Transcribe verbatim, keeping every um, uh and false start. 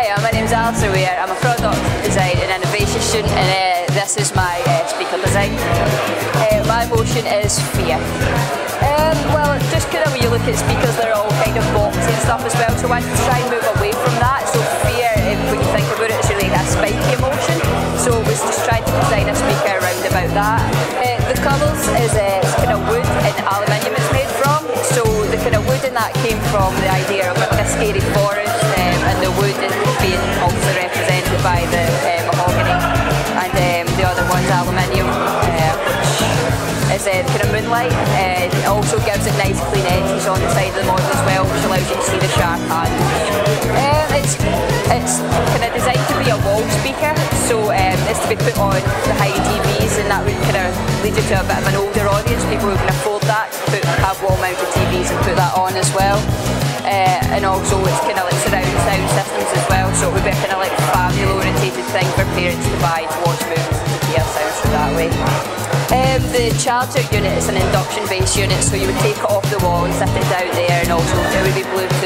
Hi, my name's Allison Weir. I'm a product design and innovation student, and uh, this is my uh, speaker design. Uh, my emotion is fear. Um, well, just kind of when you look at speakers, they're all kind of boxy and stuff as well, so I try and move away from that. So fear, if, when you think about it, it's really a spiky emotion. So we just tried to design a speaker around about that. Uh, the colours is uh, it's kind of wood and aluminium it's made from. So the kind of wood in that came from the idea of a scary forest. Being also represented by the uh, mahogany, and um, the other one's aluminium, uh, which is uh, kind of moonlight, and it also gives it nice clean edges on the side of the model as well, which allows you to see the sharp hand. Um, it's it's kind of designed to be a wall speaker, so um, it's to be put on the high T Vs, and that would kind of lead you to a bit of an older audience, people who can afford that, to put, have wall mounted T Vs and put that on as well. Uh, and also it's kind of like surround sound systems as well, so it would be kind of like a family orientated thing for parents to buy to watch movies and to hear sounds from that way. Um, the charger unit is an induction based unit, so you would take it off the wall and sit it down there, and also it would be Bluetooth